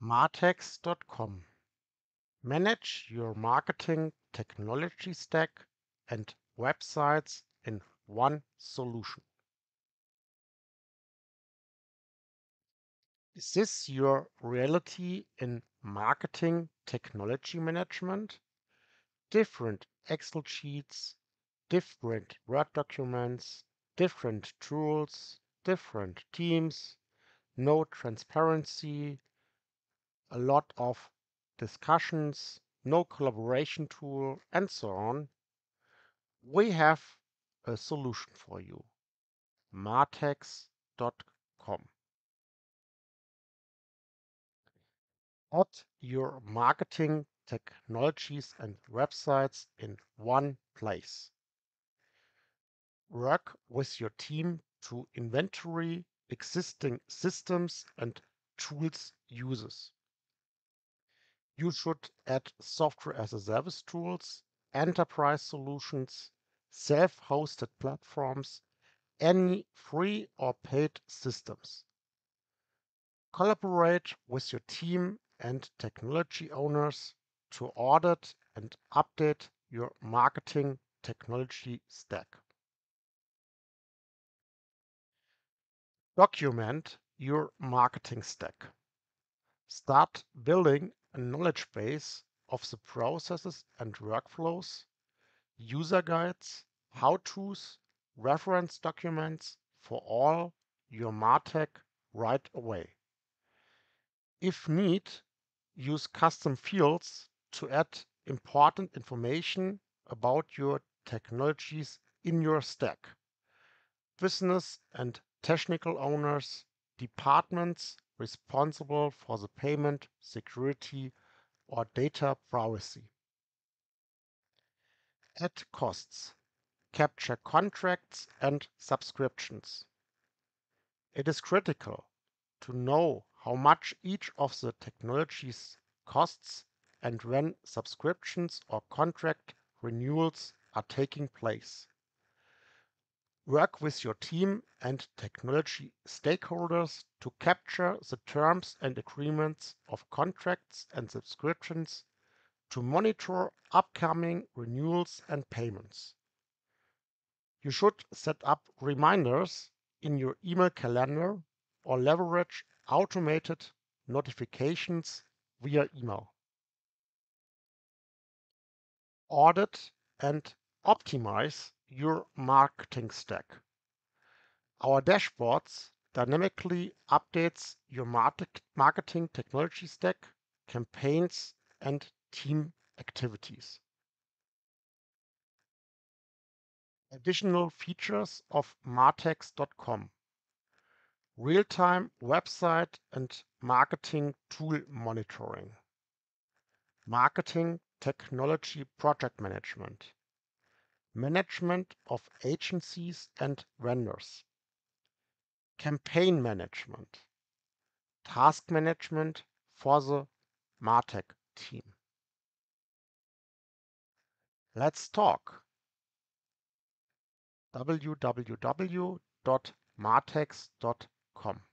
MARTECHZ.com. Manage your marketing technology stack and websites in one solution. Is this your reality in marketing technology management? Different Excel sheets, different Word documents, different tools, different teams, no transparency, a lot of discussions, no collaboration tool, and so on. We have a solution for you. MARTECHZ.com. Add your marketing technologies and websites in one place. Work with your team to inventory existing systems and tools uses. You should add software as a service tools, enterprise solutions, self-hosted platforms, any free or paid systems. Collaborate with your team and technology owners to audit and update your marketing technology stack. Document your marketing stack. Start building a knowledge base of the processes and workflows, user guides, how-tos, reference documents for all your MarTech right away. If need, use custom fields to add important information about your technologies in your stack. Business and technical owners, departments, responsible for the payment, security, or data privacy. Add costs. Capture contracts and subscriptions. It is critical to know how much each of the technologies costs and when subscriptions or contract renewals are taking place. Work with your team and technology stakeholders to capture the terms and agreements of contracts and subscriptions to monitor upcoming renewals and payments. You should set up reminders in your email calendar or leverage automated notifications via email. Audit and optimize your marketing stack. Our dashboards dynamically updates your marketing technology stack, campaigns, and team activities. Additional features of MARTECHZ.com. Real-time website and marketing tool monitoring. Marketing technology project management. Management of agencies and vendors, campaign management, task management for the MarTech team. Let's talk. www.martechz.com